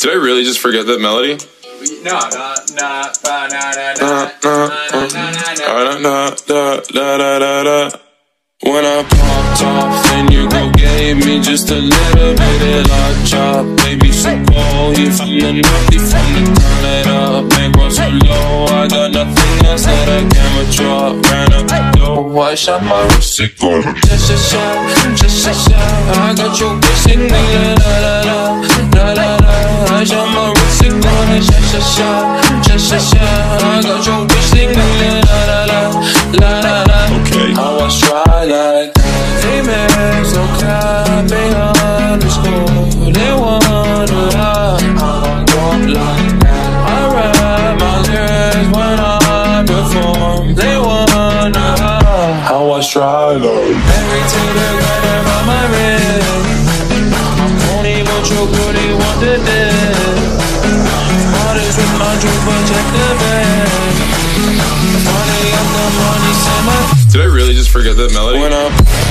Did I really just forget that melody? No. When I popped off, then you go gave me just a little bit of luck chop. Baby, so cold, you from the north, you from the ground it up. Bankroll so low, I got nothing else that I can withdraw. Ran up the door, I shot my wrist, it got just a shot, I got your bitch singing la-la-la, I shot my wrist, it got just a shot, I got your bitch singing la-la-la, la-la-la. Okay, I was trying. Like females, no cap, they underscore. They wonder how I walk like that. I rap my lyrics when I perform. They wonder how I strive. Every single girl by my rim, only want your booty, want the dip. Artists with my truth, but check the bag. Money on the money, send my. Did I really just forget that melody?